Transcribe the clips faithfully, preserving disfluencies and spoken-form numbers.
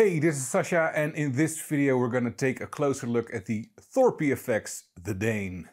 Hey, this is Sasha, and in this video we're going to take a closer look at the Thorpy effects, The Dane.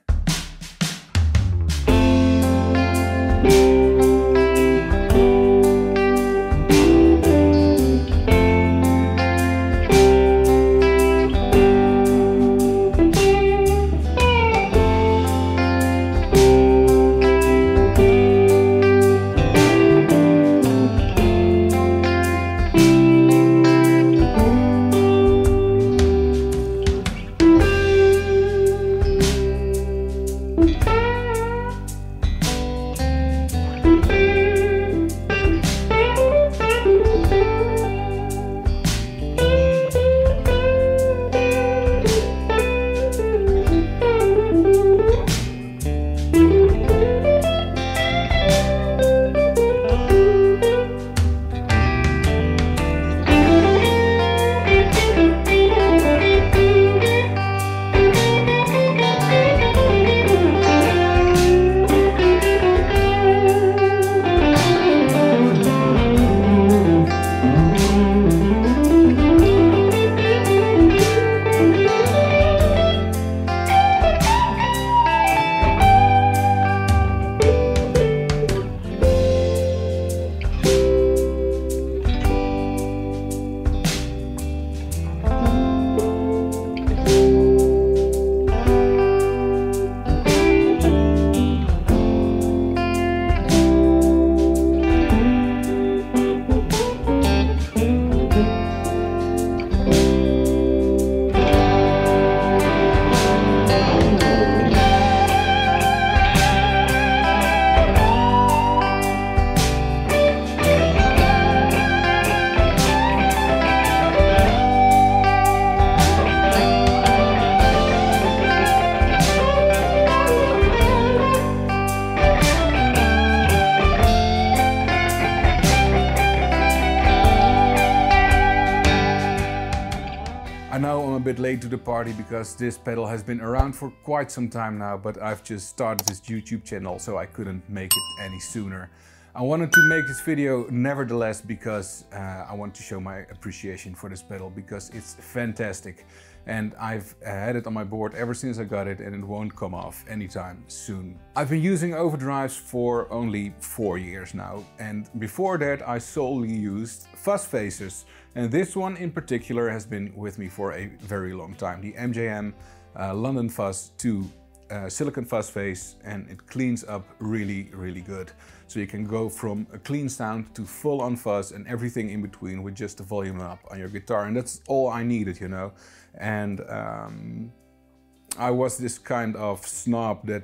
I know I'm a bit late to the party because this pedal has been around for quite some time now, but I've just started this YouTube channel, so I couldn't make it any sooner. I wanted to make this video nevertheless because uh, I want to show my appreciation for this pedal because it's fantastic. And I've had it on my board ever since I got it, and it won't come off anytime soon. I've been using overdrives for only four years now, and before that I solely used fuzz phasers. And this one in particular has been with me for a very long time. The M J M uh, London Fuzz two uh, silicon fuzz phase, and it cleans up really, really good. So you can go from a clean sound to full on fuzz and everything in between with just the volume up on your guitar. And that's all I needed, you know. And um, I was this kind of snob that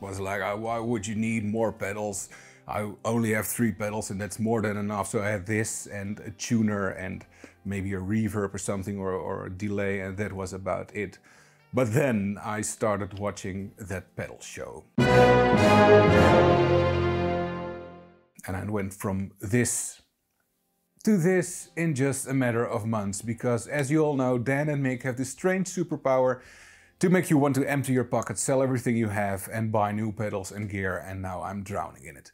was like, why would you need more pedals? I only have three pedals and that's more than enough. So I had this and a tuner and maybe a reverb or something, or, or a delay, and that was about it. But then I started watching that pedal show. And I went from this to this in just a matter of months, because as you all know, Dan and Mick have this strange superpower to make you want to empty your pocket, sell everything you have and buy new pedals and gear, and now I'm drowning in it.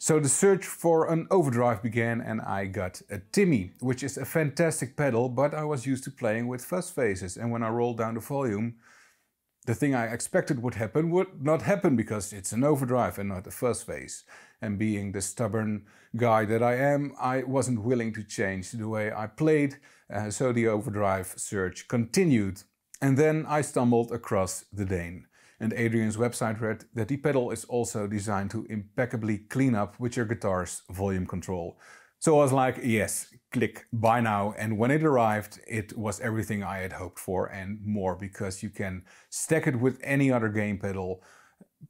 So the search for an overdrive began, and I got a Timmy, which is a fantastic pedal, but I was used to playing with fuzz phases, and when I rolled down the volume, the thing I expected would happen would not happen because it's an overdrive and not a fuzz phase. And being the stubborn guy that I am, I wasn't willing to change the way I played, uh, so the overdrive search continued. And then I stumbled across the Dane, and Adrian's website read that the pedal is also designed to impeccably clean up with your guitar's volume control. So I was like, yes, click, buy now. And when it arrived, it was everything I had hoped for and more, because you can stack it with any other gain pedal,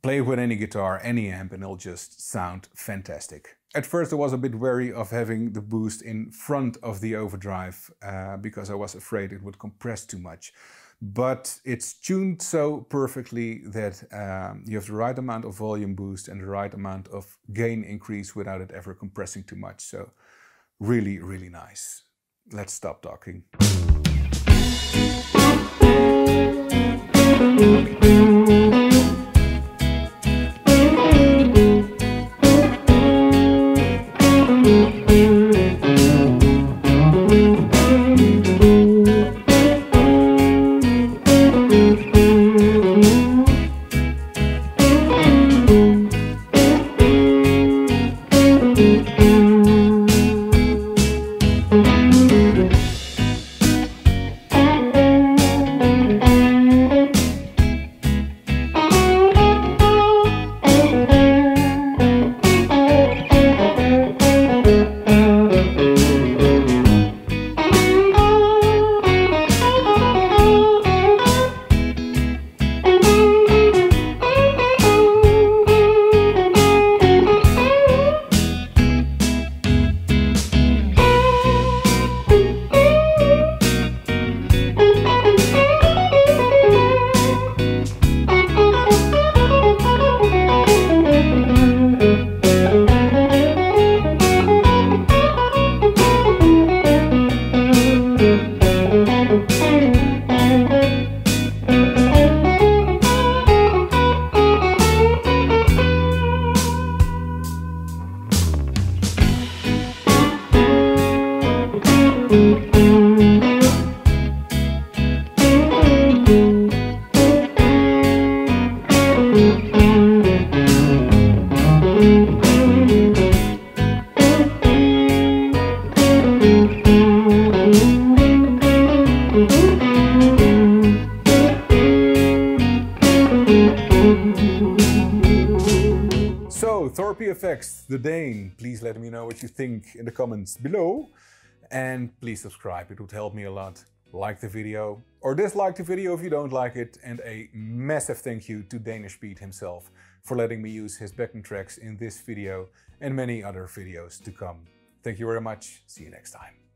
play it with any guitar, any amp, and it'll just sound fantastic. At first I was a bit wary of having the boost in front of the overdrive uh, because I was afraid it would compress too much. But it's tuned so perfectly that um, you have the right amount of volume boost and the right amount of gain increase without it ever compressing too much. So really, really nice. Let's stop talking. Thorpy effects, The Dane. Please let me know what you think in the comments below. And please subscribe, it would help me a lot. Like the video or dislike the video if you don't like it. And a massive thank you to Danish Pete himself for letting me use his backing tracks in this video and many other videos to come. Thank you very much. See you next time.